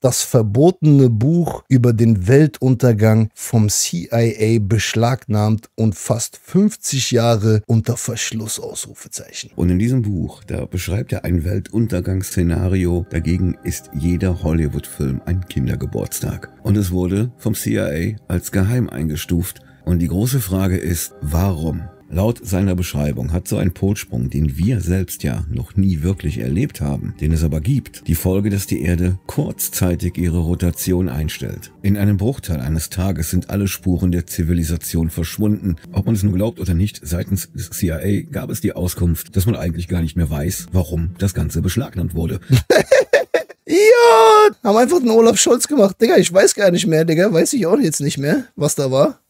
das verbotene Buch über den Weltuntergang vom CIA beschlagnahmt und fast 50 Jahre unter Verschluss, Ausrufezeichen. Und in diesem Buch, da beschreibt er ein Weltuntergangsszenario, dagegen ist jeder Hollywood-Film ein Kindergeburtstag. Und es wurde vom CIA als geheim eingestuft. Und die große Frage ist, warum? Laut seiner Beschreibung hat so ein Polsprung, den wir selbst ja noch nie wirklich erlebt haben, den es aber gibt, die Folge, dass die Erde kurzzeitig ihre Rotation einstellt. In einem Bruchteil eines Tages sind alle Spuren der Zivilisation verschwunden. Ob man es nun glaubt oder nicht, seitens des CIA gab es die Auskunft, dass man eigentlich gar nicht mehr weiß, warum das Ganze beschlagnahmt wurde. Ja, haben einfach den Olaf Scholz gemacht. Digga, ich weiß gar nicht mehr, Digga, weiß ich auch jetzt nicht mehr, was da war.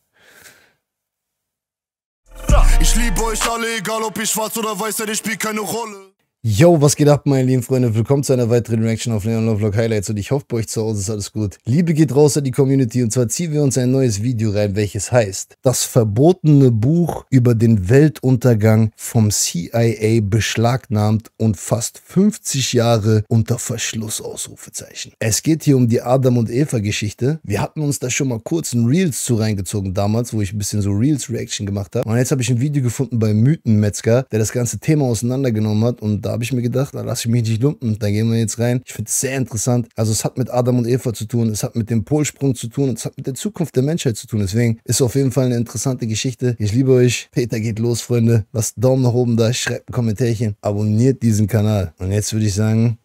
Ich liebe euch alle, egal ob ich schwarz oder weiß, denn ich spiele keine Rolle. Yo, was geht ab, meine lieben Freunde? Willkommen zu einer weiteren Reaction auf Leon Lovelock Highlights und ich hoffe, bei euch zu Hause ist alles gut. Liebe geht raus an die Community und zwar ziehen wir uns ein neues Video rein, welches heißt Das verbotene Buch über den Weltuntergang vom CIA beschlagnahmt und fast 50 Jahre unter Verschluss, Ausrufezeichen. Es geht hier um die Adam und Eva Geschichte. Wir hatten uns da schon mal kurz ein Reels zu reingezogen damals, wo ich ein bisschen so Reels Reaction gemacht habe. Und jetzt habe ich ein Video gefunden bei Mythenmetzger, der das ganze Thema auseinandergenommen hat und da habe ich mir gedacht, da lasse ich mich nicht lumpen, da gehen wir jetzt rein. Ich finde es sehr interessant. Also es hat mit Adam und Eva zu tun, es hat mit dem Polsprung zu tun und es hat mit der Zukunft der Menschheit zu tun. Deswegen ist es auf jeden Fall eine interessante Geschichte. Ich liebe euch. Peter geht los, Freunde. Lasst einen Daumen nach oben da, schreibt ein Kommentarchen, abonniert diesen Kanal. Und jetzt würde ich sagen,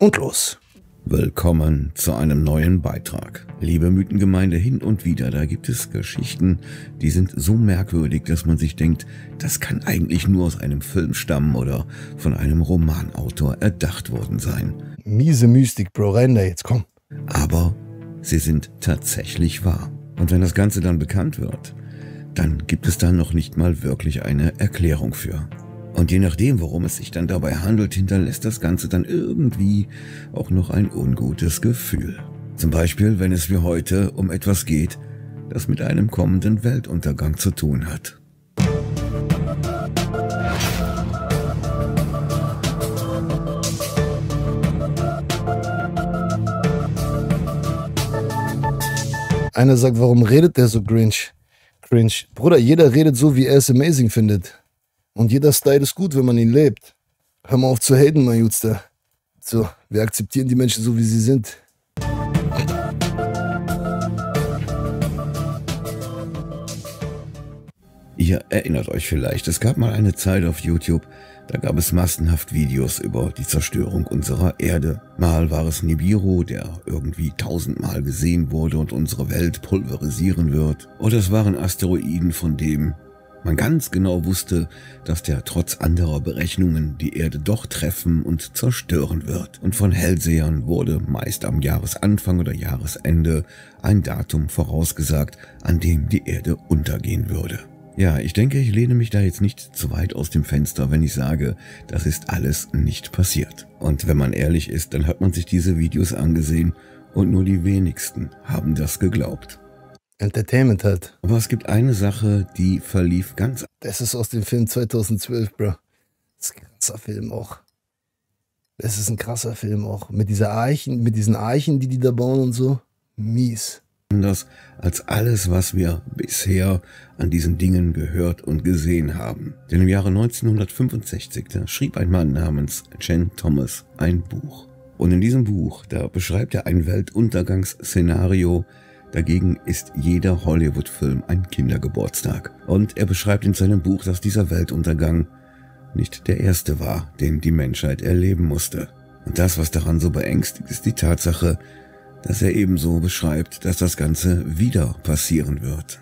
und los. Willkommen zu einem neuen Beitrag. Liebe Mythengemeinde, hin und wieder, da gibt es Geschichten, die sind so merkwürdig, dass man sich denkt, das kann eigentlich nur aus einem Film stammen oder von einem Romanautor erdacht worden sein. Miese Mystik, Bro, rein da jetzt, komm. Aber sie sind tatsächlich wahr. Und wenn das Ganze dann bekannt wird, dann gibt es da noch nicht mal wirklich eine Erklärung für. Und je nachdem, worum es sich dann dabei handelt, hinterlässt das Ganze dann irgendwie auch noch ein ungutes Gefühl. Zum Beispiel, wenn es wie heute um etwas geht, das mit einem kommenden Weltuntergang zu tun hat. Einer sagt, warum redet der so cringe? Cringe. Bruder, jeder redet so, wie er es amazing findet. Und jeder Style ist gut, wenn man ihn lebt. Hör mal auf zu haten, mein Jutster. So, wir akzeptieren die Menschen so, wie sie sind. Ihr erinnert euch vielleicht, es gab mal eine Zeit auf YouTube, da gab es massenhaft Videos über die Zerstörung unserer Erde. Mal war es Nibiru, der irgendwie 1000-mal gesehen wurde und unsere Welt pulverisieren wird. Oder es waren Asteroiden, von dem man ganz genau wusste, dass der trotz anderer Berechnungen die Erde doch treffen und zerstören wird. Und von Hellsehern wurde meist am Jahresanfang oder Jahresende ein Datum vorausgesagt, an dem die Erde untergehen würde. Ja, ich denke, ich lehne mich da jetzt nicht zu weit aus dem Fenster, wenn ich sage, das ist alles nicht passiert. Und wenn man ehrlich ist, dann hat man sich diese Videos angesehen und nur die wenigsten haben das geglaubt. Entertainment halt. Aber es gibt eine Sache, die verlief ganz... Das ist aus dem Film 2012, Bro. Das ist ein krasser Film auch. Das ist ein krasser Film auch. Mit dieser Eichen, mit diesen Eichen, die die da bauen und so. Mies. Anders als alles, was wir bisher an diesen Dingen gehört und gesehen haben. Denn im Jahre 1965, da schrieb ein Mann namens Jan Thomas ein Buch. Und in diesem Buch, da beschreibt er ein Weltuntergangsszenario, dagegen ist jeder Hollywood-Film ein Kindergeburtstag. Und er beschreibt in seinem Buch, dass dieser Weltuntergang nicht der erste war, den die Menschheit erleben musste. Und das, was daran so beängstigt, ist die Tatsache, dass er ebenso beschreibt, dass das Ganze wieder passieren wird.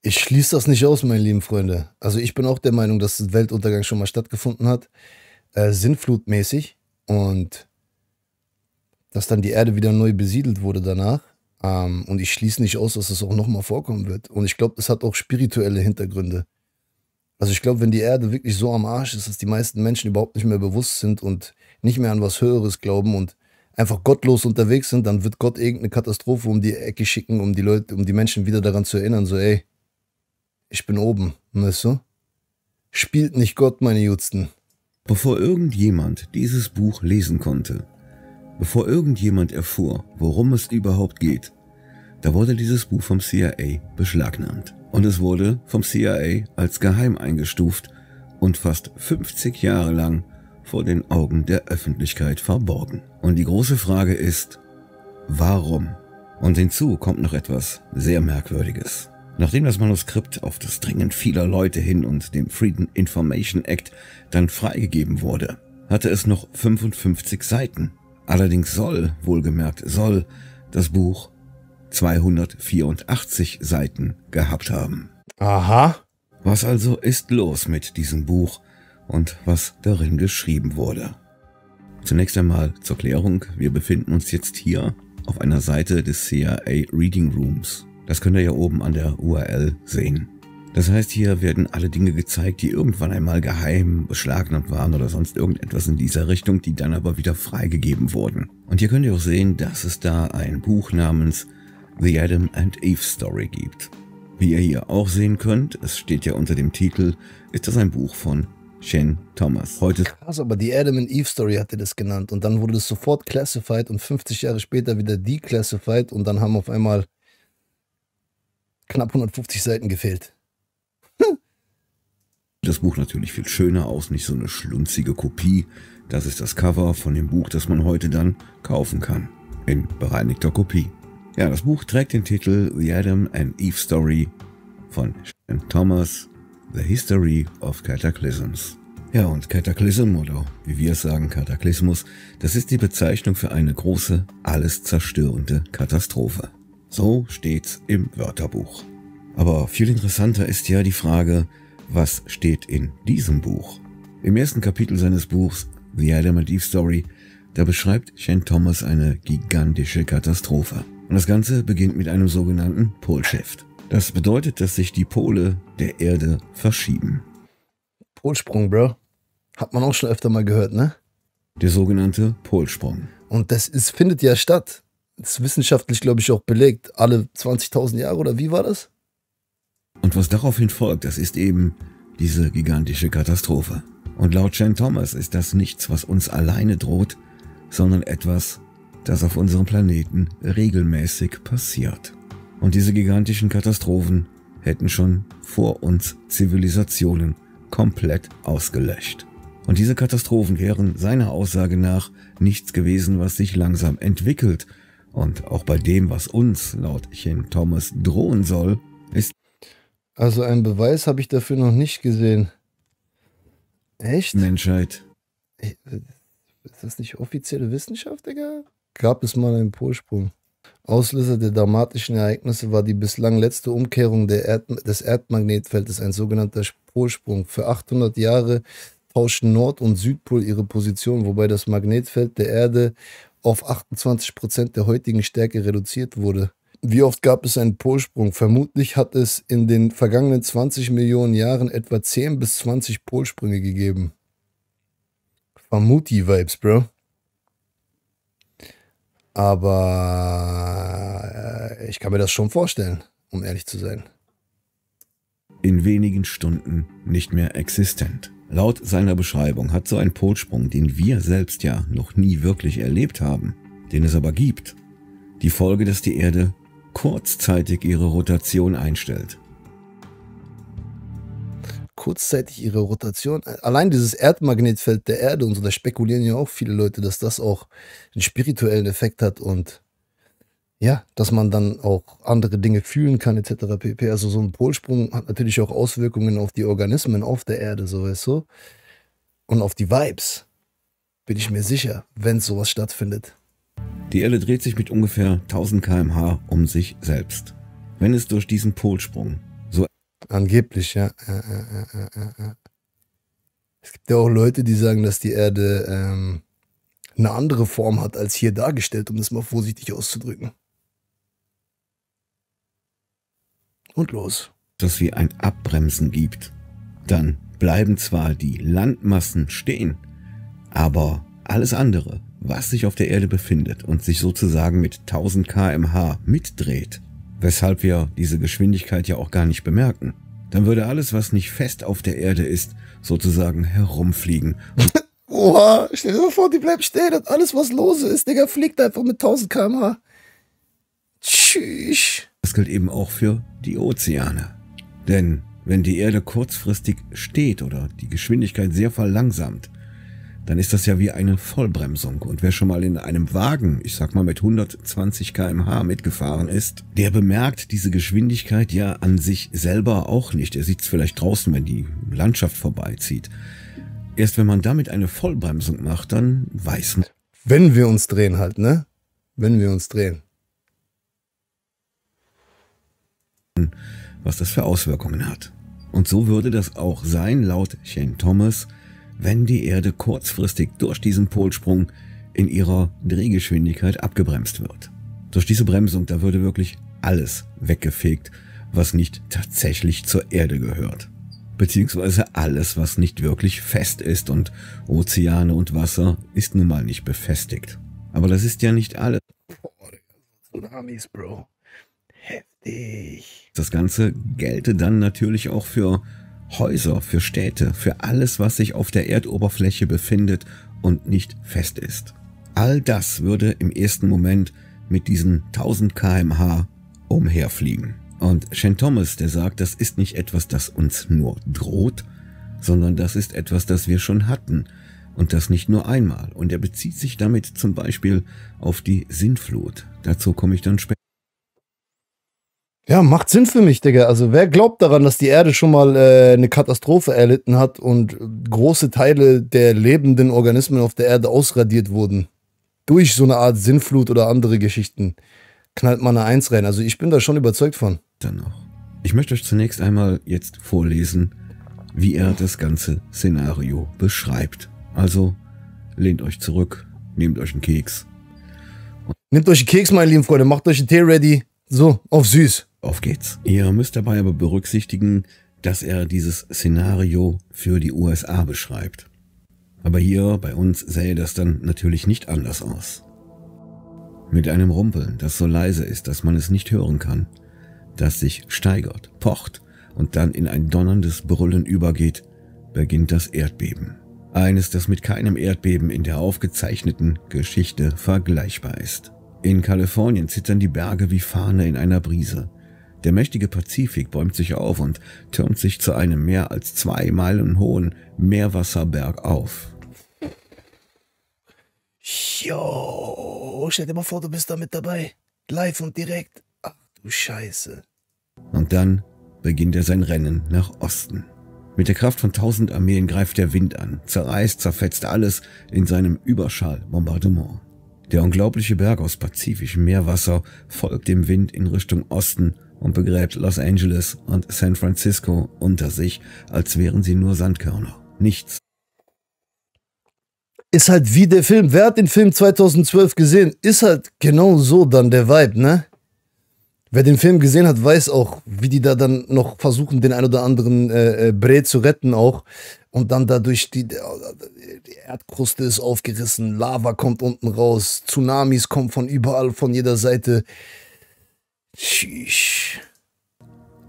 Ich schließe das nicht aus, meine lieben Freunde. Also ich bin auch der Meinung, dass der Weltuntergang schon mal stattgefunden hat, sinnflutmäßig. Und dass dann die Erde wieder neu besiedelt wurde danach. Und ich schließe nicht aus, dass das auch nochmal vorkommen wird. Und ich glaube, das hat auch spirituelle Hintergründe. Also ich glaube, wenn die Erde wirklich so am Arsch ist, dass die meisten Menschen überhaupt nicht mehr bewusst sind und nicht mehr an was Höheres glauben und einfach gottlos unterwegs sind, dann wird Gott irgendeine Katastrophe um die Ecke schicken, um die Leute, um die Menschen wieder daran zu erinnern, so ey, ich bin oben, weißt du? Spielt nicht Gott, meine Jutzen. Bevor irgendjemand dieses Buch lesen konnte, bevor irgendjemand erfuhr, worum es überhaupt geht. Da wurde dieses Buch vom CIA beschlagnahmt und es wurde vom CIA als geheim eingestuft und fast 50 Jahre lang vor den Augen der Öffentlichkeit verborgen. Und die große Frage ist, warum? Und hinzu kommt noch etwas sehr Merkwürdiges. Nachdem das Manuskript auf das Dringen vieler Leute hin und dem Freedom Information Act dann freigegeben wurde, hatte es noch 55 Seiten. Allerdings soll, wohlgemerkt soll, das Buch 284 Seiten gehabt haben. Aha. Was also ist los mit diesem Buch und was darin geschrieben wurde? Zunächst einmal zur Klärung, wir befinden uns jetzt hier auf einer Seite des CIA Reading Rooms. Das könnt ihr ja oben an der URL sehen. Das heißt, hier werden alle Dinge gezeigt, die irgendwann einmal geheim beschlagnahmt waren oder sonst irgendetwas in dieser Richtung, die dann aber wieder freigegeben wurden. Und hier könnt ihr auch sehen, dass es da ein Buch namens The Adam and Eve Story gibt. Wie ihr hier auch sehen könnt, es steht ja unter dem Titel, ist das ein Buch von Jan Thomas. Heute krass, aber die Adam and Eve Story hatte das genannt und dann wurde es sofort classified und 50 Jahre später wieder declassified und dann haben auf einmal knapp 150 Seiten gefehlt. Das Buch natürlich viel schöner aus, nicht so eine schlunzige Kopie. Das ist das Cover von dem Buch, das man heute dann kaufen kann. In bereinigter Kopie. Ja, das Buch trägt den Titel The Adam and Eve Story von Jan Thomas, The History of Cataclysms. Ja, und Cataclysm, oder wie wir es sagen, Kataklysmus, das ist die Bezeichnung für eine große, alles zerstörende Katastrophe. So steht's im Wörterbuch. Aber viel interessanter ist ja die Frage, was steht in diesem Buch? Im ersten Kapitel seines Buchs, The Adam and Eve Story, da beschreibt Shane Thomas eine gigantische Katastrophe. Und das Ganze beginnt mit einem sogenannten Polshift. Das bedeutet, dass sich die Pole der Erde verschieben. Polsprung, Bro. Hat man auch schon öfter mal gehört, ne? Der sogenannte Polsprung. Und das ist, findet ja statt. Das ist wissenschaftlich, glaube ich, auch belegt. Alle 20.000 Jahre, oder wie war das? Und was daraufhin folgt, das ist eben diese gigantische Katastrophe. Und laut Jan Thomas ist das nichts, was uns alleine droht, sondern etwas, das auf unserem Planeten regelmäßig passiert. Und diese gigantischen Katastrophen hätten schon vor uns Zivilisationen komplett ausgelöscht. Und diese Katastrophen wären seiner Aussage nach nichts gewesen, was sich langsam entwickelt. Und auch bei dem, was uns laut Jan Thomas drohen soll, ist... Also einen Beweis habe ich dafür noch nicht gesehen. Echt? Menschheit. Ist das nicht offizielle Wissenschaft, Digga? Gab es mal einen Polsprung. Auslöser der dramatischen Ereignisse war die bislang letzte Umkehrung des Erdmagnetfeldes, ein sogenannter Polsprung. Für 800 Jahre tauschten Nord- und Südpol ihre Position, wobei das Magnetfeld der Erde auf 28% der heutigen Stärke reduziert wurde. Wie oft gab es einen Polsprung? Vermutlich hat es in den vergangenen 20 Millionen Jahren etwa 10 bis 20 Polsprünge gegeben. Vermuti-Vibes, Bro. Aber ich kann mir das schon vorstellen, um ehrlich zu sein. In wenigen Stunden nicht mehr existent. Laut seiner Beschreibung hat so ein Polsprung, den wir selbst ja noch nie wirklich erlebt haben, den es aber gibt, die Folge, dass die Erde kurzzeitig ihre Rotation einstellt. Kurzzeitig ihre Rotation. Allein dieses Erdmagnetfeld der Erde und so, da spekulieren ja auch viele Leute, dass das auch einen spirituellen Effekt hat und ja, dass man dann auch andere Dinge fühlen kann etc. pp. Also so ein Polsprung hat natürlich auch Auswirkungen auf die Organismen auf der Erde, so weißt du, und auf die Vibes, bin ich mir sicher, wenn sowas stattfindet. Die Erde dreht sich mit ungefähr 1000 km/h um sich selbst. Wenn es durch diesen Polsprung angeblich, ja. Es gibt ja auch Leute, die sagen, dass die Erde eine andere Form hat als hier dargestellt, um das mal vorsichtig auszudrücken. Und los. Dass wir ein Abbremsen gibt. Dann bleiben zwar die Landmassen stehen, aber alles andere, was sich auf der Erde befindet und sich sozusagen mit 1000 km/h mitdreht, weshalb wir diese Geschwindigkeit ja auch gar nicht bemerken. Dann würde alles, was nicht fest auf der Erde ist, sozusagen herumfliegen. Oha, stell dir mal vor, die bleibt stehen und alles, was lose ist, Digga, fliegt einfach mit 1000 km/h. Tschüss. Das gilt eben auch für die Ozeane. Denn wenn die Erde kurzfristig steht oder die Geschwindigkeit sehr verlangsamt, dann ist das ja wie eine Vollbremsung. Und wer schon mal in einem Wagen, ich sag mal mit 120 km/h mitgefahren ist, der bemerkt diese Geschwindigkeit ja an sich selber auch nicht. Er sieht es vielleicht draußen, wenn die Landschaft vorbeizieht. Erst wenn man damit eine Vollbremsung macht, dann weiß man. Wenn wir uns drehen halt, ne? Wenn wir uns drehen. Was das für Auswirkungen hat. Und so würde das auch sein, laut Shane Thomas, wenn die Erde kurzfristig durch diesen Polsprung in ihrer Drehgeschwindigkeit abgebremst wird. Durch diese Bremsung, da würde wirklich alles weggefegt, was nicht tatsächlich zur Erde gehört. Beziehungsweise alles, was nicht wirklich fest ist, und Ozeane und Wasser ist nun mal nicht befestigt. Aber das ist ja nicht alles. Tsunamis, Bro. Heftig. Das Ganze gelte dann natürlich auch für Häuser, für Städte, für alles, was sich auf der Erdoberfläche befindet und nicht fest ist. All das würde im ersten Moment mit diesen 1000 km/h umherfliegen. Und Shane Thomas, der sagt, das ist nicht etwas, das uns nur droht, sondern das ist etwas, das wir schon hatten. Und das nicht nur einmal. Und er bezieht sich damit zum Beispiel auf die Sintflut. Dazu komme ich dann später. Ja, macht Sinn für mich, Digga. Also wer glaubt daran, dass die Erde schon mal eine Katastrophe erlitten hat und große Teile der lebenden Organismen auf der Erde ausradiert wurden? Durch so eine Art Sintflut oder andere Geschichten. Knallt mal eine 1 rein. Also ich bin da schon überzeugt von. Dann noch. Ich möchte euch zunächst einmal jetzt vorlesen, wie er das ganze Szenario beschreibt. Also lehnt euch zurück, nehmt euch einen Keks. Nehmt euch einen Keks, meine lieben Freunde. Macht euch einen Tee ready. So, auf süß. Auf geht's. Ihr müsst dabei aber berücksichtigen, dass er dieses Szenario für die USA beschreibt. Aber hier bei uns sähe das dann natürlich nicht anders aus. Mit einem Rumpeln, das so leise ist, dass man es nicht hören kann, das sich steigert, pocht und dann in ein donnerndes Brüllen übergeht, beginnt das Erdbeben. Eines, das mit keinem Erdbeben in der aufgezeichneten Geschichte vergleichbar ist. In Kalifornien zittern die Berge wie Fahne in einer Brise. Der mächtige Pazifik bäumt sich auf und türmt sich zu einem mehr als 2 Meilen hohen Meerwasserberg auf. Jo, stell dir mal vor, du bist da mit dabei. Live und direkt. Ach du Scheiße. Und dann beginnt er sein Rennen nach Osten. Mit der Kraft von 1000 Armeen greift der Wind an, zerreißt, zerfetzt alles in seinem Überschallbombardement. Der unglaubliche Berg aus pazifischem Meerwasser folgt dem Wind in Richtung Osten und begräbt Los Angeles und San Francisco unter sich, als wären sie nur Sandkörner. Nichts. Ist halt wie der Film. Wer hat den Film 2012 gesehen? Ist halt genau so dann der Vibe, ne? Wer den Film gesehen hat, weiß auch, wie die da dann noch versuchen, den ein oder anderen Brett zu retten auch. Und dann dadurch, die Erdkruste ist aufgerissen, Lava kommt unten raus, Tsunamis kommen von überall, von jeder Seite. Tschüss.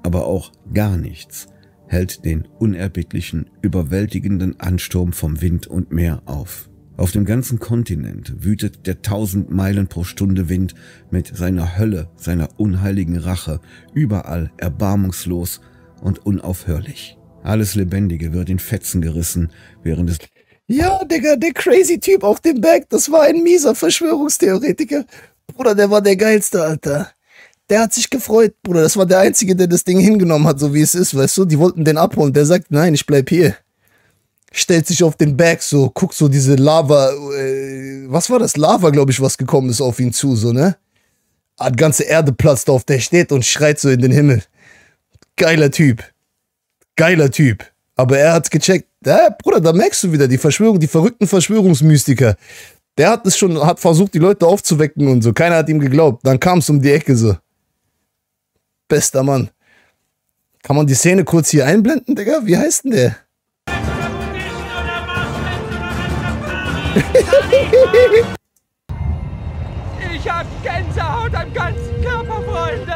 Aber auch gar nichts hält den unerbittlichen, überwältigenden Ansturm vom Wind und Meer auf. Auf dem ganzen Kontinent wütet der 1000 Meilen pro Stunde Wind mit seiner Hölle, seiner unheiligen Rache, überall erbarmungslos und unaufhörlich. Alles Lebendige wird in Fetzen gerissen, während es... Ja, Digga, der crazy Typ auf dem Berg, das war ein mieser Verschwörungstheoretiker. Bruder, der war der geilste, Alter. Der hat sich gefreut, Bruder. Das war der Einzige, der das Ding hingenommen hat, so wie es ist, weißt du? Die wollten den abholen. Der sagt, nein, ich bleib hier. Stellt sich auf den Berg so, guckt so diese Lava... was war das? Lava, glaube ich, was gekommen ist auf ihn zu, so, ne? Die ganze Erde platzt auf, der steht und schreit so in den Himmel. Geiler Typ. Geiler Typ. Aber er hat's gecheckt. Ja, Bruder, da merkst du wieder die Verschwörung, die verrückten Verschwörungsmystiker. Der hat es schon, hat versucht, die Leute aufzuwecken und so. Keiner hat ihm geglaubt. Dann kam es um die Ecke so. Bester Mann. Kann man die Szene kurz hier einblenden, Digga? Wie heißt denn der? Ich hab Gänsehaut am ganzen Körper, Freunde.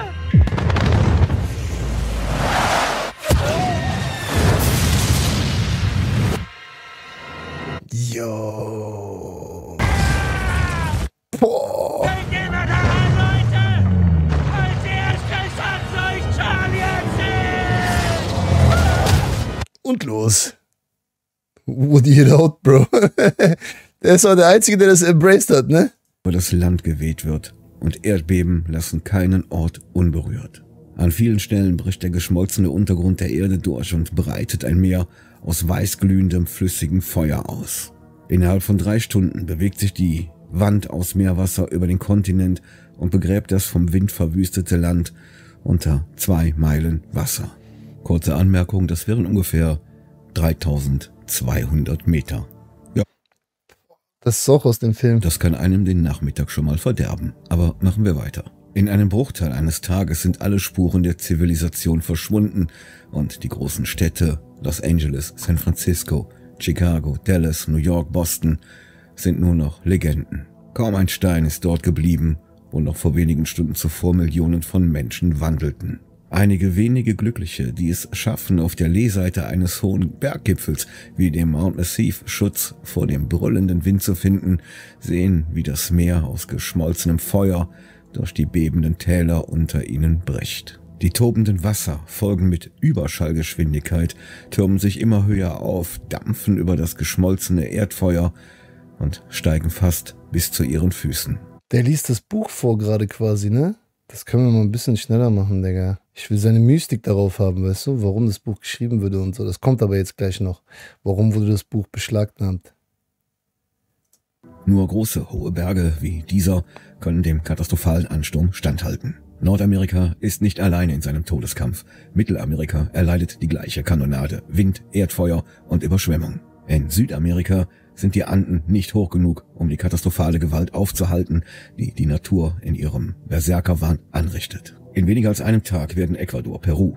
Yo. Boah. Und los. Woody it out, Bro. Der ist auch der Einzige, der das embraced hat, ne? Weil das Land geweht wird und Erdbeben lassen keinen Ort unberührt. An vielen Stellen bricht der geschmolzene Untergrund der Erde durch und breitet ein Meer aus weißglühendem, flüssigem Feuer aus. Innerhalb von 3 Stunden bewegt sich die Wand aus Meerwasser über den Kontinent und begräbt das vom Wind verwüstete Land unter 2 Meilen Wasser. Kurze Anmerkung, das wären ungefähr 3200 Meter. Ja. Das ist auch aus dem Film. Das kann einem den Nachmittag schon mal verderben. Aber machen wir weiter. In einem Bruchteil eines Tages sind alle Spuren der Zivilisation verschwunden und die großen Städte Los Angeles, San Francisco, Chicago, Dallas, New York, Boston sind nur noch Legenden. Kaum ein Stein ist dort geblieben, wo noch vor wenigen Stunden zuvor Millionen von Menschen wandelten. Einige wenige Glückliche, die es schaffen, auf der Leeseite eines hohen Berggipfels wie dem Mount Massiv Schutz vor dem brüllenden Wind zu finden, sehen, wie das Meer aus geschmolzenem Feuer durch die bebenden Täler unter ihnen bricht. Die tobenden Wasser folgen mit Überschallgeschwindigkeit, türmen sich immer höher auf, dampfen über das geschmolzene Erdfeuer und steigen fast bis zu ihren Füßen. Der liest das Buch vor gerade quasi, ne? Das können wir mal ein bisschen schneller machen, Digga. Ich will seine Mystik darauf haben, weißt du, warum das Buch geschrieben wurde und so. Das kommt aber jetzt gleich noch. Warum wurde das Buch beschlagnahmt? Nur große, hohe Berge wie dieser können dem katastrophalen Ansturm standhalten. Nordamerika ist nicht alleine in seinem Todeskampf. Mittelamerika erleidet die gleiche Kanonade, Wind, Erdfeuer und Überschwemmung. In Südamerika sind die Anden nicht hoch genug, um die katastrophale Gewalt aufzuhalten, die die Natur in ihrem Berserkerwahn anrichtet. In weniger als einem Tag werden Ecuador, Peru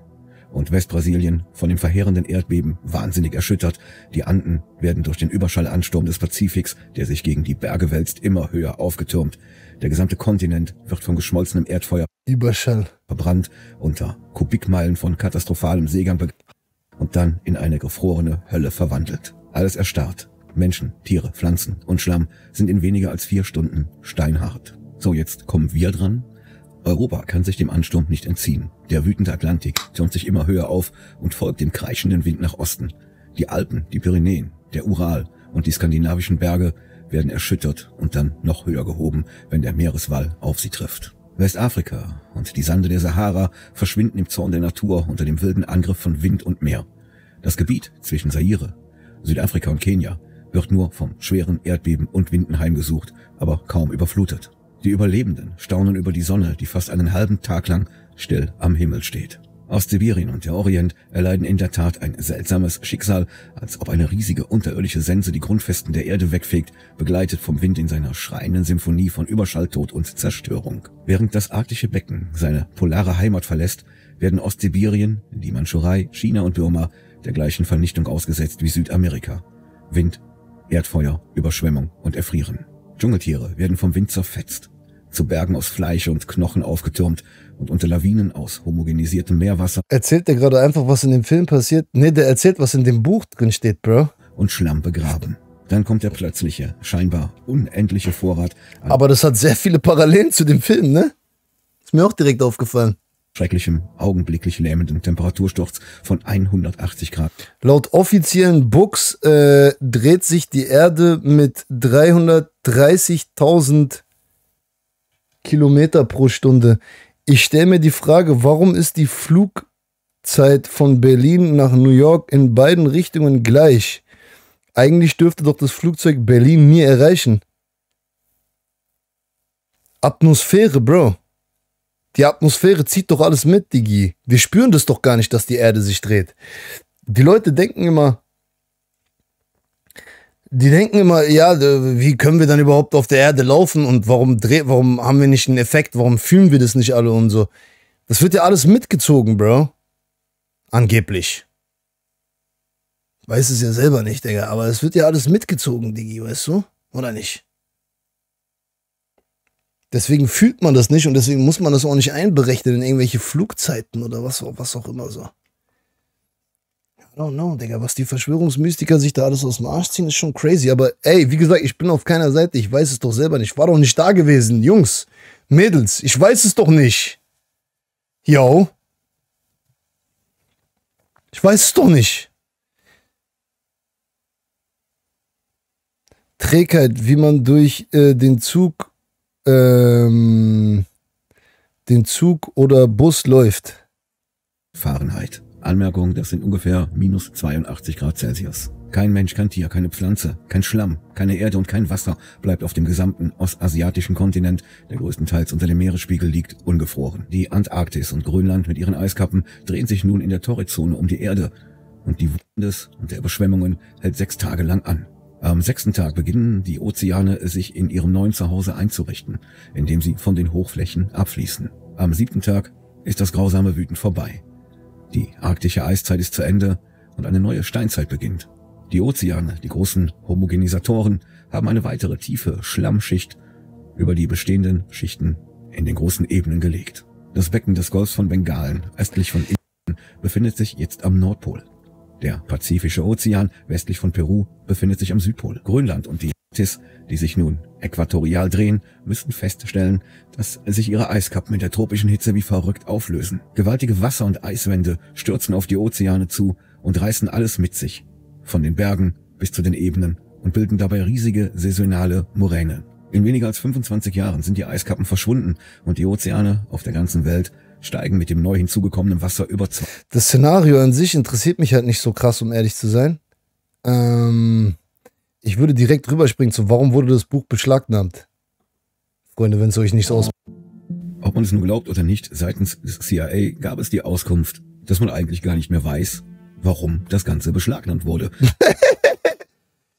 und Westbrasilien von dem verheerenden Erdbeben wahnsinnig erschüttert. Die Anden werden durch den Überschallansturm des Pazifiks, der sich gegen die Berge wälzt, immer höher aufgetürmt. Der gesamte Kontinent wird von geschmolzenem Erdfeuer verbrannt, unter Kubikmeilen von katastrophalem Seegang und dann in eine gefrorene Hölle verwandelt. Alles erstarrt. Menschen, Tiere, Pflanzen und Schlamm sind in weniger als 4 Stunden steinhart. So, jetzt kommen wir dran. Europa kann sich dem Ansturm nicht entziehen. Der wütende Atlantik türmt sich immer höher auf und folgt dem kreischenden Wind nach Osten. Die Alpen, die Pyrenäen, der Ural und die skandinavischen Berge werden erschüttert und dann noch höher gehoben, wenn der Meereswall auf sie trifft. Westafrika und die Sande der Sahara verschwinden im Zorn der Natur unter dem wilden Angriff von Wind und Meer. Das Gebiet zwischen Zaire, Südafrika und Kenia wird nur vom schweren Erdbeben und Winden heimgesucht, aber kaum überflutet. Die Überlebenden staunen über die Sonne, die fast einen halben Tag lang still am Himmel steht. Ostsibirien und der Orient erleiden in der Tat ein seltsames Schicksal, als ob eine riesige unterirdische Sense die Grundfesten der Erde wegfegt, begleitet vom Wind in seiner schreienden Symphonie von Überschalltod und Zerstörung. Während das arktische Becken seine polare Heimat verlässt, werden Ostsibirien, die Mandschurei, China und Burma der gleichen Vernichtung ausgesetzt wie Südamerika. Wind, Erdfeuer, Überschwemmung und Erfrieren. Dschungeltiere werden vom Wind zerfetzt, zu Bergen aus Fleisch und Knochen aufgetürmt und unter Lawinen aus homogenisiertem Meerwasser. Erzählt der gerade einfach, was in dem Film passiert? Ne, der erzählt, was in dem Buch drin steht, Bro. Und Schlamm begraben. Dann kommt der plötzliche, scheinbar unendliche Vorrat an. Aber das hat sehr viele Parallelen zu dem Film, ne? Ist mir auch direkt aufgefallen. Schrecklichem, augenblicklich lähmenden Temperatursturz von 180 Grad. Laut offiziellen Books dreht sich die Erde mit 330.000 Kilometer pro Stunde. Ich stelle mir die Frage, warum ist die Flugzeit von Berlin nach New York in beiden Richtungen gleich? Eigentlich dürfte doch das Flugzeug Berlin nie erreichen. Atmosphäre, Bro. Die Atmosphäre zieht doch alles mit, Digi. Wir spüren das doch gar nicht, dass die Erde sich dreht. Die Leute denken immer, ja, wie können wir dann überhaupt auf der Erde laufen und warum haben wir nicht einen Effekt, warum fühlen wir das nicht alle und so. Das wird ja alles mitgezogen, Bro. Angeblich. Weiß es ja selber nicht, Digga, aber es wird ja alles mitgezogen, Digi, weißt du? Oder nicht? Deswegen fühlt man das nicht und deswegen muss man das auch nicht einberechnen in irgendwelche Flugzeiten oder was auch immer so. don't know, Digga, was die Verschwörungsmystiker sich da alles aus dem Arsch ziehen, ist schon crazy. Aber ey, wie gesagt, ich bin auf keiner Seite, ich weiß es doch selber nicht. Ich war doch nicht da gewesen, Jungs, Mädels, ich weiß es doch nicht. Yo. Ich weiß es doch nicht. Trägheit, wie man durch den Zug oder Bus läuft. Fahrenheit. Anmerkung, das sind ungefähr minus 82 Grad Celsius. Kein Mensch, kein Tier, keine Pflanze, kein Schlamm, keine Erde und kein Wasser bleibt auf dem gesamten ostasiatischen Kontinent, der größtenteils unter dem Meeresspiegel liegt, ungefroren. Die Antarktis und Grönland mit ihren Eiskappen drehen sich nun in der Torridzone um die Erde und die Wut des und der Überschwemmungen hält 6 Tage lang an. Am 6. Tag beginnen die Ozeane sich in ihrem neuen Zuhause einzurichten, indem sie von den Hochflächen abfließen. Am 7. Tag ist das grausame Wüten vorbei. Die arktische Eiszeit ist zu Ende und eine neue Steinzeit beginnt. Die Ozeane, die großen Homogenisatoren, haben eine weitere tiefe Schlammschicht über die bestehenden Schichten in den großen Ebenen gelegt. Das Becken des Golfs von Bengalen, östlich von Indien, befindet sich jetzt am Nordpol. Der Pazifische Ozean westlich von Peru befindet sich am Südpol. Grönland und die Antarktis, die sich nun äquatorial drehen, müssen feststellen, dass sich ihre Eiskappen in der tropischen Hitze wie verrückt auflösen. Gewaltige Wasser- und Eiswände stürzen auf die Ozeane zu und reißen alles mit sich, von den Bergen bis zu den Ebenen, und bilden dabei riesige saisonale Moränen. In weniger als 25 Jahren sind die Eiskappen verschwunden und die Ozeane auf der ganzen Welt steigen mit dem neu hinzugekommenen Wasser über. Das Szenario an sich interessiert mich halt nicht so krass, um ehrlich zu sein. Ich würde direkt rüberspringen zu, warum wurde das Buch beschlagnahmt? Freunde, wenn es euch nicht so aus... Ob man es nun glaubt oder nicht, seitens des CIA gab es die Auskunft, dass man eigentlich gar nicht mehr weiß, warum das Ganze beschlagnahmt wurde.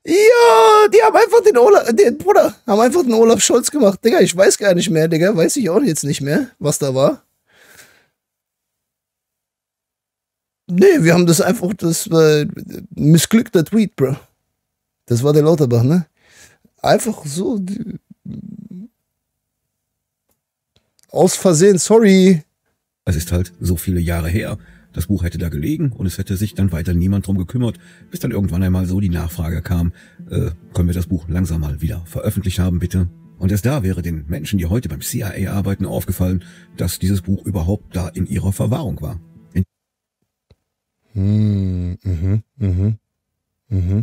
Ja, die haben einfach den Olaf, haben einfach den Olaf Scholz gemacht. Digga, ich weiß gar nicht mehr, Digga, weiß ich auch jetzt nicht mehr, was da war. Nee, wir haben das einfach, das war missglückter Tweet, Bro. Das war der Lauterbach, ne? Einfach so aus Versehen, sorry. Es ist halt so viele Jahre her. Das Buch hätte da gelegen und es hätte sich dann weiter niemand drum gekümmert, bis dann irgendwann einmal so die Nachfrage kam, können wir das Buch langsam mal wieder veröffentlicht haben, bitte? Und erst da wäre den Menschen, die heute beim CIA arbeiten, aufgefallen, dass dieses Buch überhaupt da in ihrer Verwahrung war. In den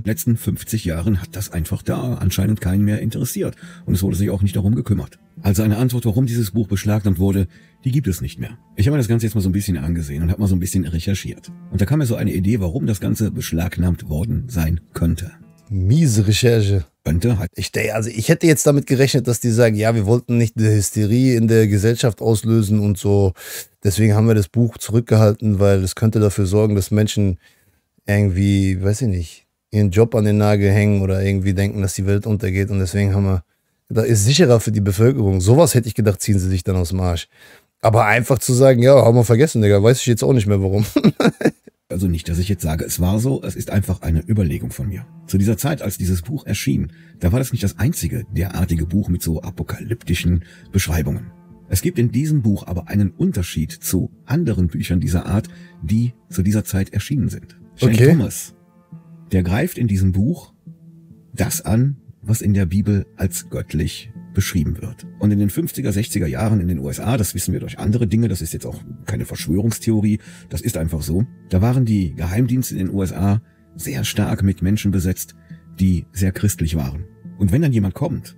letzten 50 Jahren hat das einfach da anscheinend keinen mehr interessiert und es wurde sich auch nicht darum gekümmert. Also eine Antwort, warum dieses Buch beschlagnahmt wurde, die gibt es nicht mehr. Ich habe mir das Ganze jetzt mal so ein bisschen angesehen und habe mal so ein bisschen recherchiert. Und da kam mir so eine Idee, warum das Ganze beschlagnahmt worden sein könnte. Miese Recherche. Könnte halt. Ich hätte jetzt damit gerechnet, dass die sagen, ja, wir wollten nicht die Hysterie in der Gesellschaft auslösen und so. Deswegen haben wir das Buch zurückgehalten, weil es könnte dafür sorgen, dass Menschen irgendwie, weiß ich nicht, ihren Job an den Nagel hängen oder irgendwie denken, dass die Welt untergeht. Und deswegen haben wir, da ist sicherer für die Bevölkerung. Sowas hätte ich gedacht, ziehen sie sich dann aus dem Arsch. Aber einfach zu sagen, ja, haben wir vergessen, Digga, weiß ich jetzt auch nicht mehr warum. Also nicht, dass ich jetzt sage, es war so, es ist einfach eine Überlegung von mir. Zu dieser Zeit, als dieses Buch erschien, da war das nicht das einzige derartige Buch mit so apokalyptischen Beschreibungen. Es gibt in diesem Buch aber einen Unterschied zu anderen Büchern dieser Art, die zu dieser Zeit erschienen sind. Okay. Jan Thomas, der greift in diesem Buch das an, was in der Bibel als göttlich beschrieben wird. Und in den 50er, 60er Jahren in den USA, das wissen wir durch andere Dinge, das ist jetzt auch keine Verschwörungstheorie, das ist einfach so, da waren die Geheimdienste in den USA sehr stark mit Menschen besetzt, die sehr christlich waren. Und wenn dann jemand kommt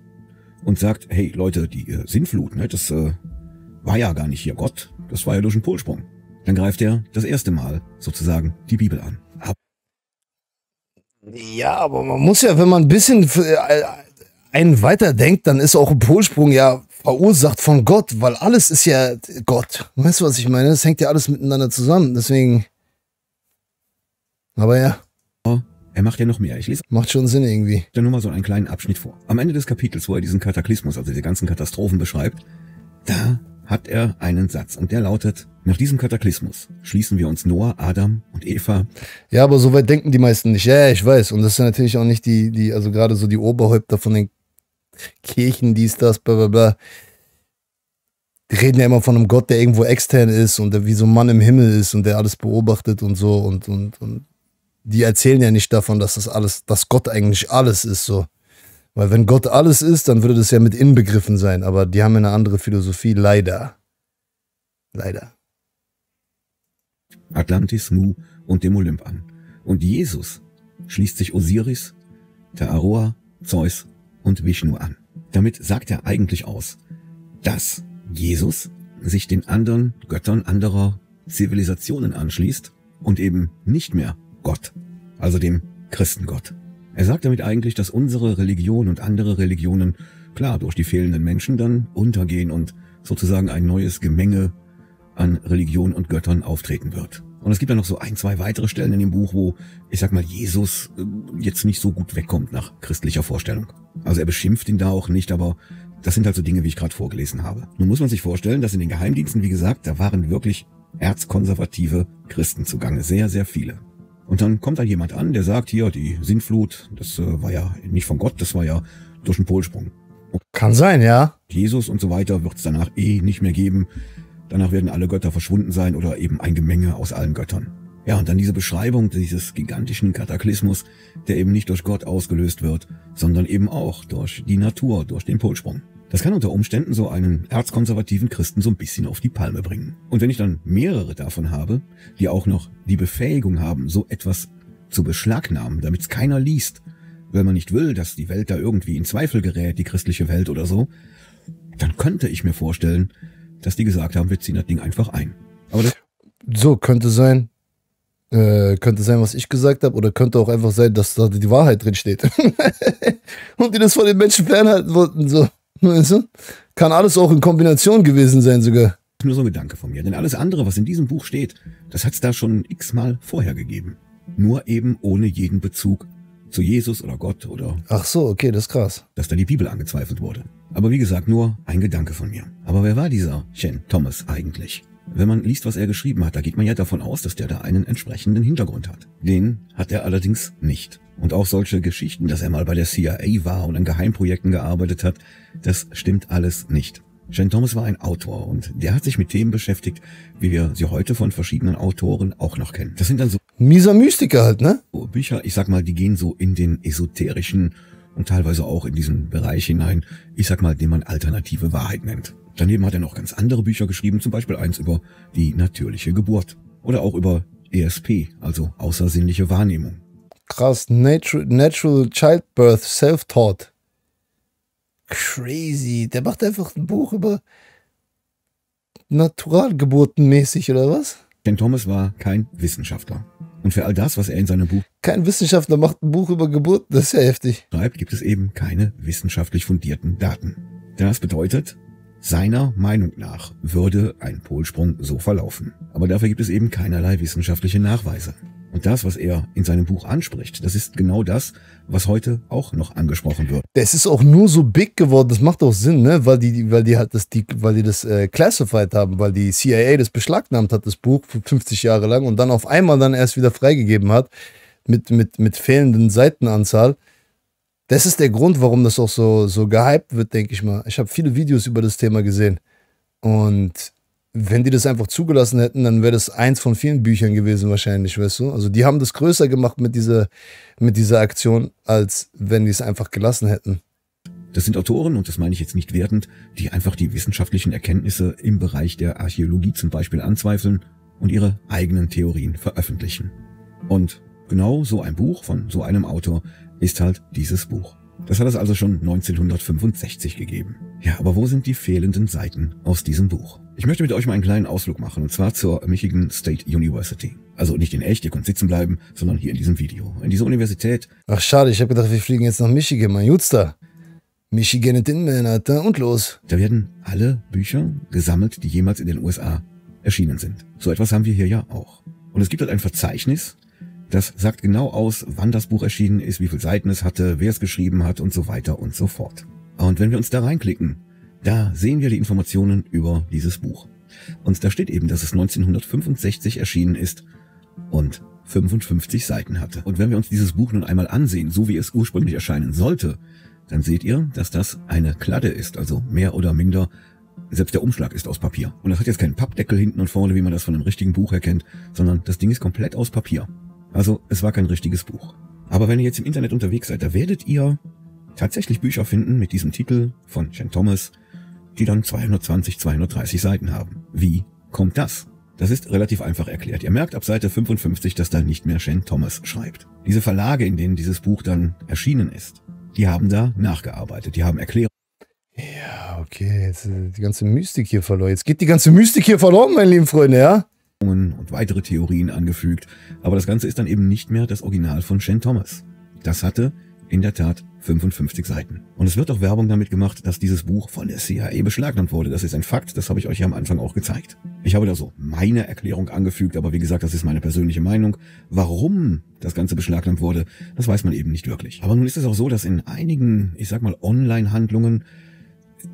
und sagt, hey Leute, die Sintflut, ne, das war ja gar nicht hier Gott, das war ja durch einen Polsprung, dann greift er das erste Mal sozusagen die Bibel an. Ja, aber man muss ja, wenn man ein bisschen einen weiterdenkt, dann ist auch ein Polsprung ja verursacht von Gott, weil alles ist ja Gott. Weißt du, was ich meine? Das hängt ja alles miteinander zusammen, deswegen. Aber ja. Oh, er macht ja noch mehr. Ich lese. Macht schon Sinn irgendwie. Dann nur mal so einen kleinen Abschnitt vor. Am Ende des Kapitels, wo er diesen Kataklysmus, also die ganzen Katastrophen beschreibt, da hat er einen Satz und der lautet, nach diesem Kataklysmus schließen wir uns Noah, Adam und Eva. Ja, aber so weit denken die meisten nicht. Ja, ich weiß. Und das sind natürlich auch nicht die, also gerade so die Oberhäupter von den Kirchen, dies, das, bla, bla, bla. Die reden ja immer von einem Gott, der irgendwo extern ist und der wie so ein Mann im Himmel ist und der alles beobachtet und so und die erzählen ja nicht davon, dass das alles, dass Gott eigentlich alles ist, so. Weil wenn Gott alles ist, dann würde das ja mit inbegriffen sein, aber die haben ja eine andere Philosophie, leider. Leider. Atlantis, Mu und dem Olymp an. Und Jesus schließt sich Osiris, Taaroa, Zeus und Vishnu an. Damit sagt er eigentlich aus, dass Jesus sich den anderen Göttern anderer Zivilisationen anschließt und eben nicht mehr Gott, also dem Christengott. Er sagt damit eigentlich, dass unsere Religion und andere Religionen, klar, durch die fehlenden Menschen dann untergehen und sozusagen ein neues Gemenge an Religion und Göttern auftreten wird. Und es gibt dann noch so ein, zwei weitere Stellen in dem Buch, wo, ich sag mal, Jesus jetzt nicht so gut wegkommt nach christlicher Vorstellung. Also er beschimpft ihn da auch nicht, aber das sind halt so Dinge, wie ich gerade vorgelesen habe. Nun muss man sich vorstellen, dass in den Geheimdiensten, wie gesagt, da waren wirklich erzkonservative Christen zugange. Sehr, sehr viele. Und dann kommt da jemand an, der sagt, hier, die Sintflut, das war ja nicht von Gott, das war ja durch einen Polsprung. Und kann sein, ja. Jesus und so weiter wird es danach eh nicht mehr geben. Danach werden alle Götter verschwunden sein oder eben ein Gemenge aus allen Göttern. Ja, und dann diese Beschreibung dieses gigantischen Kataklysmus, der eben nicht durch Gott ausgelöst wird, sondern eben auch durch die Natur, durch den Polsprung. Das kann unter Umständen so einen erzkonservativen Christen so ein bisschen auf die Palme bringen. Und wenn ich dann mehrere davon habe, die auch noch die Befähigung haben, so etwas zu beschlagnahmen, damit es keiner liest, weil man nicht will, dass die Welt da irgendwie in Zweifel gerät, die christliche Welt oder so, dann könnte ich mir vorstellen, dass die gesagt haben, wir ziehen das Ding einfach ein. Aber das so, könnte sein. Könnte sein, was ich gesagt habe, oder könnte auch einfach sein, dass da die Wahrheit drin steht. Und die das von den Menschen fernhalten wollten. So. Weißt du? Kann alles auch in Kombination gewesen sein sogar. Das ist nur so ein Gedanke von mir, denn alles andere, was in diesem Buch steht, das hat es da schon x-mal vorher gegeben. Nur eben ohne jeden Bezug zu Jesus oder Gott oder... Ach so, okay, das ist krass. Dass da die Bibel angezweifelt wurde. Aber wie gesagt, nur ein Gedanke von mir. Aber wer war dieser Jan Thomas eigentlich? Wenn man liest, was er geschrieben hat, da geht man ja davon aus, dass der da einen entsprechenden Hintergrund hat. Den hat er allerdings nicht. Und auch solche Geschichten, dass er mal bei der CIA war und an Geheimprojekten gearbeitet hat, das stimmt alles nicht. Jan Thomas war ein Autor und der hat sich mit Themen beschäftigt, wie wir sie heute von verschiedenen Autoren auch noch kennen. Das sind dann so... Mieser Mystiker halt, ne? Bücher, ich sag mal, die gehen so in den esoterischen und teilweise auch in diesen Bereich hinein, ich sag mal, den man alternative Wahrheit nennt. Daneben hat er noch ganz andere Bücher geschrieben, zum Beispiel eins über die natürliche Geburt oder auch über ESP, also außersinnliche Wahrnehmung. Krass, Natural Childbirth, Self-Taught. Crazy, der macht einfach ein Buch über Naturalgeburtenmäßig oder was? Jan Thomas war kein Wissenschaftler. Und für all das, was er in seinem Buch... Kein Wissenschaftler macht ein Buch über Geburt, das ist ja heftig. ...schreibt, gibt es eben keine wissenschaftlich fundierten Daten. Das bedeutet, seiner Meinung nach würde ein Polsprung so verlaufen. Aber dafür gibt es eben keinerlei wissenschaftliche Nachweise. Und das, was er in seinem Buch anspricht, das ist genau das, was heute auch noch angesprochen wird. Das ist auch nur so big geworden, das macht auch Sinn, ne? Weil die das classified haben, weil die CIA das beschlagnahmt hat, das Buch, 50 Jahre lang und dann auf einmal dann erst wieder freigegeben hat, mit fehlenden Seitenanzahl. Das ist der Grund, warum das auch so gehypt wird, denke ich mal. Ich habe viele Videos über das Thema gesehen und... Wenn die das einfach zugelassen hätten, dann wäre das eins von vielen Büchern gewesen wahrscheinlich, weißt du? Also die haben das größer gemacht mit dieser Aktion, als wenn die es einfach gelassen hätten. Das sind Autoren, und das meine ich jetzt nicht wertend, die einfach die wissenschaftlichen Erkenntnisse im Bereich der Archäologie zum Beispiel anzweifeln und ihre eigenen Theorien veröffentlichen. Und genau so ein Buch von so einem Autor ist halt dieses Buch. Das hat es also schon 1965 gegeben. Ja, aber wo sind die fehlenden Seiten aus diesem Buch? Ich möchte mit euch mal einen kleinen Ausflug machen, und zwar zur Michigan State University. Also nicht in echt, ihr könnt sitzen bleiben, sondern hier in diesem Video. In dieser Universität... Ach schade, ich habe gedacht, wir fliegen jetzt nach Michigan, mein Jutster. Michigan und los. Da werden alle Bücher gesammelt, die jemals in den USA erschienen sind. So etwas haben wir hier ja auch. Und es gibt halt ein Verzeichnis, das sagt genau aus, wann das Buch erschienen ist, wie viele Seiten es hatte, wer es geschrieben hat und so weiter und so fort. Und wenn wir uns da reinklicken, da sehen wir die Informationen über dieses Buch. Und da steht eben, dass es 1965 erschienen ist und 55 Seiten hatte. Und wenn wir uns dieses Buch nun einmal ansehen, so wie es ursprünglich erscheinen sollte, dann seht ihr, dass das eine Kladde ist, also mehr oder minder. Selbst der Umschlag ist aus Papier. Und das hat jetzt keinen Pappdeckel hinten und vorne, wie man das von einem richtigen Buch erkennt, sondern das Ding ist komplett aus Papier. Also es war kein richtiges Buch. Aber wenn ihr jetzt im Internet unterwegs seid, da werdet ihr tatsächlich Bücher finden mit diesem Titel von Jan Thomas, die dann 220, 230 Seiten haben. Wie kommt das? Das ist relativ einfach erklärt. Ihr merkt ab Seite 55, dass da nicht mehr Shane Thomas schreibt. Diese Verlage, in denen dieses Buch dann erschienen ist, die haben da nachgearbeitet, die haben Erklärungen. Ja, okay, jetzt die ganze Mystik hier verloren. Jetzt geht die ganze Mystik hier verloren, meine lieben Freunde, ja? Und weitere Theorien angefügt. Aber das Ganze ist dann eben nicht mehr das Original von Shane Thomas. Das hatte in der Tat 55 Seiten. Und es wird auch Werbung damit gemacht, dass dieses Buch von der CIA beschlagnahmt wurde. Das ist ein Fakt, das habe ich euch ja am Anfang auch gezeigt. Ich habe da so meine Erklärung angefügt, aber wie gesagt, das ist meine persönliche Meinung. Warum das Ganze beschlagnahmt wurde, das weiß man eben nicht wirklich. Aber nun ist es auch so, dass in einigen, ich sag mal, Online-Handlungen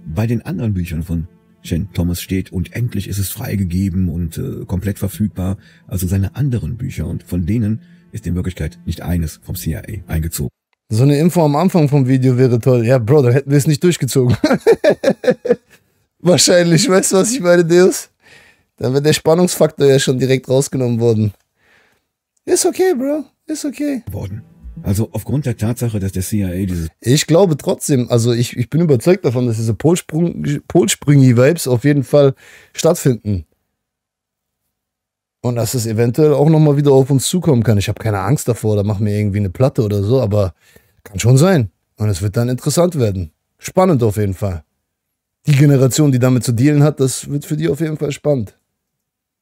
bei den anderen Büchern von Jen Thomas steht und endlich ist es freigegeben und komplett verfügbar, also seine anderen Bücher. Und von denen ist in Wirklichkeit nicht eines vom CIA eingezogen. So eine Info am Anfang vom Video wäre toll. Ja, Bro, dann hätten wir es nicht durchgezogen. Wahrscheinlich, weißt du, was ich meine, Deus? Dann wäre der Spannungsfaktor ja schon direkt rausgenommen worden. Ist okay, Bro, ist okay. Also aufgrund der Tatsache, dass der CIA dieses... Ich glaube trotzdem, also ich bin überzeugt davon, dass diese Polsprüngi-Vibes auf jeden Fall stattfinden. Und dass es eventuell auch nochmal wieder auf uns zukommen kann. Ich habe keine Angst davor oder mache mir irgendwie eine Platte oder so, aber kann schon sein. Und es wird dann interessant werden. Spannend auf jeden Fall. Die Generation, die damit zu dealen hat, das wird für die auf jeden Fall spannend.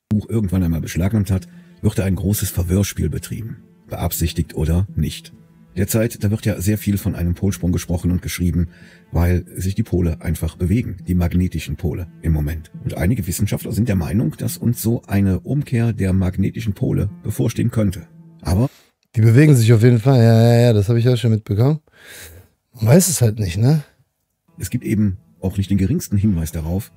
Buch irgendwann einmal beschlagnahmt hat, wird da ein großes Verwirrspiel betrieben. Beabsichtigt oder nicht. Derzeit, da wird ja sehr viel von einem Polsprung gesprochen und geschrieben, weil sich die Pole einfach bewegen, die magnetischen Pole im Moment. Und einige Wissenschaftler sind der Meinung, dass uns so eine Umkehr der magnetischen Pole bevorstehen könnte. Aber... Die bewegen sich auf jeden Fall, ja, das habe ich ja schon mitbekommen. Man weiß es halt nicht, ne? Es gibt eben auch nicht den geringsten Hinweis darauf,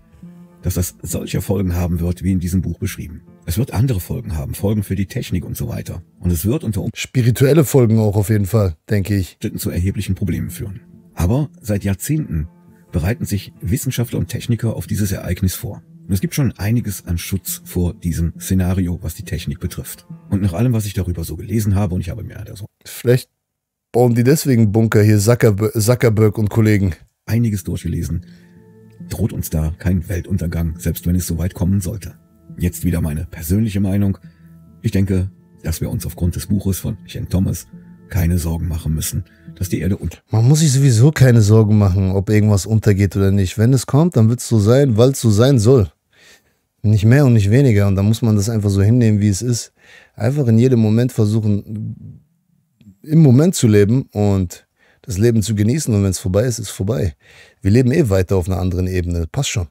dass das solche Folgen haben wird, wie in diesem Buch beschrieben. Es wird andere Folgen haben, Folgen für die Technik und so weiter. Und es wird unter Umständen... Spirituelle Folgen auch auf jeden Fall, denke ich. ...zu erheblichen Problemen führen. Aber seit Jahrzehnten bereiten sich Wissenschaftler und Techniker auf dieses Ereignis vor. Und es gibt schon einiges an Schutz vor diesem Szenario, was die Technik betrifft. Und nach allem, was ich darüber so gelesen habe, und ich habe mir da so... Vielleicht bauen die deswegen Bunker hier, Zuckerberg und Kollegen. ...einiges durchgelesen, droht uns da kein Weltuntergang, selbst wenn es so weit kommen sollte. Jetzt wieder meine persönliche Meinung. Ich denke, dass wir uns aufgrund des Buches von Jan Thomas keine Sorgen machen müssen, dass die Erde unter... Man muss sich sowieso keine Sorgen machen, ob irgendwas untergeht oder nicht. Wenn es kommt, dann wird es so sein, weil es so sein soll. Nicht mehr und nicht weniger. Und dann muss man das einfach so hinnehmen, wie es ist. Einfach in jedem Moment versuchen, im Moment zu leben und das Leben zu genießen. Und wenn es vorbei ist, ist es vorbei. Wir leben eh weiter auf einer anderen Ebene. Das passt schon.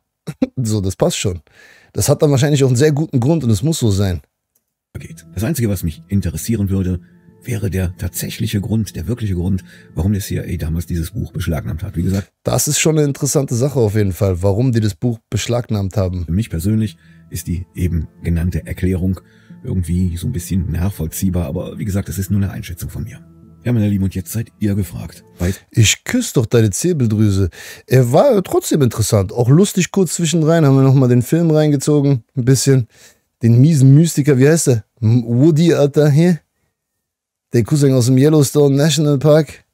So, das passt schon. Das hat dann wahrscheinlich auch einen sehr guten Grund und es muss so sein. Das Einzige, was mich interessieren würde, wäre der tatsächliche Grund, der wirkliche Grund, warum der CIA damals dieses Buch beschlagnahmt hat. Wie gesagt, das ist schon eine interessante Sache auf jeden Fall, warum die das Buch beschlagnahmt haben. Für mich persönlich ist die eben genannte Erklärung irgendwie so ein bisschen nachvollziehbar, aber wie gesagt, das ist nur eine Einschätzung von mir. Ja, meine Lieben, und jetzt seid ihr gefragt. Ich küsse doch deine Zirbeldrüse. Er war trotzdem interessant. Auch lustig kurz zwischendrin haben wir nochmal den Film reingezogen. Ein bisschen. Den miesen Mystiker, wie heißt der? Woody, Alter, hier. Der Cousin aus dem Yellowstone National Park.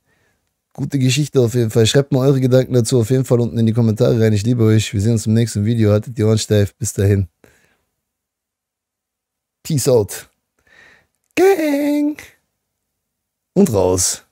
Gute Geschichte auf jeden Fall. Schreibt mal eure Gedanken dazu auf jeden Fall unten in die Kommentare rein. Ich liebe euch. Wir sehen uns im nächsten Video. Haltet die Ohren steif. Bis dahin. Peace out. Gang. Und raus.